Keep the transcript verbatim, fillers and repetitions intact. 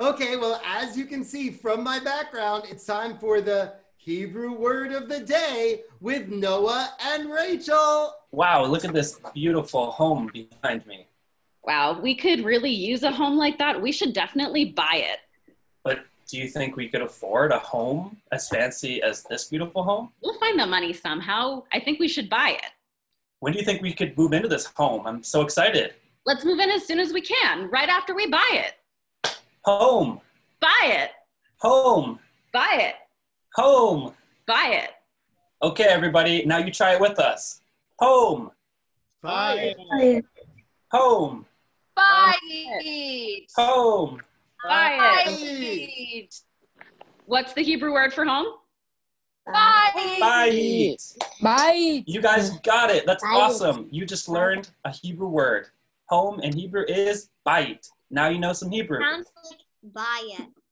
Okay, well, as you can see from my background, it's time for the Hebrew word of the day with Noah and Rachel. Wow, look at this beautiful home behind me. Wow, we could really use a home like that. We should definitely buy it. But do you think we could afford a home as fancy as this beautiful home? We'll find the money somehow. I think we should buy it. When do you think we could move into this home? I'm so excited. Let's move in as soon as we can, right after we buy it. Home. Buy it. Home. Buy it. Home. Buy it. Okay, everybody, now you try it with us. Home. Buy it. Home. Buy it. Home. Buy it. What's the Hebrew word for home? Bayit. Bayit. You guys got it. That's awesome. You just learned a Hebrew word. Home in Hebrew is bayit. Now you know some Hebrew. Sounds like bayit.